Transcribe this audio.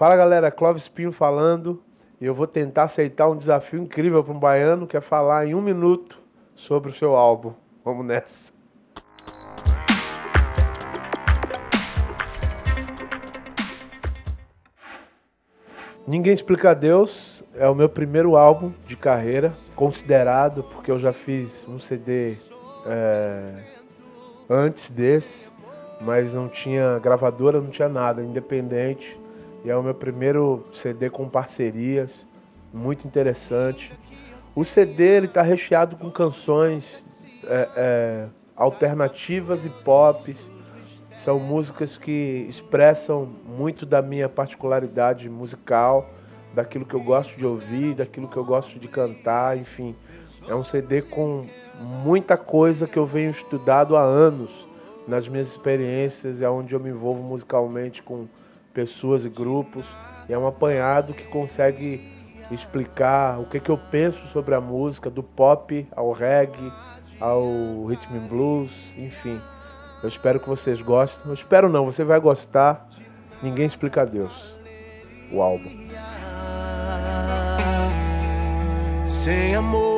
Fala galera, Clóvis Pinho falando. Eu vou tentar aceitar um desafio incrível para um baiano, que é falar em 1 minuto sobre o seu álbum. Vamos nessa. Ninguém Explica Deus é o meu primeiro álbum de carreira, considerado, porque eu já fiz um CD antes desse, mas não tinha gravadora, não tinha nada, independente. E é o meu primeiro CD com parcerias, muito interessante. O CD ele tá recheado com canções alternativas e pop. São músicas que expressam muito da minha particularidade musical, daquilo que eu gosto de ouvir, daquilo que eu gosto de cantar, enfim. É um CD com muita coisa que eu venho estudado há anos nas minhas experiências, é onde eu me envolvo musicalmente com pessoas e grupos, e é um apanhado que consegue explicar o que eu penso sobre a música, do pop ao reggae, ao rhythm and blues, enfim. Eu espero que vocês gostem. Eu espero não, você vai gostar. Ninguém Explica Deus, o álbum. Sem amor.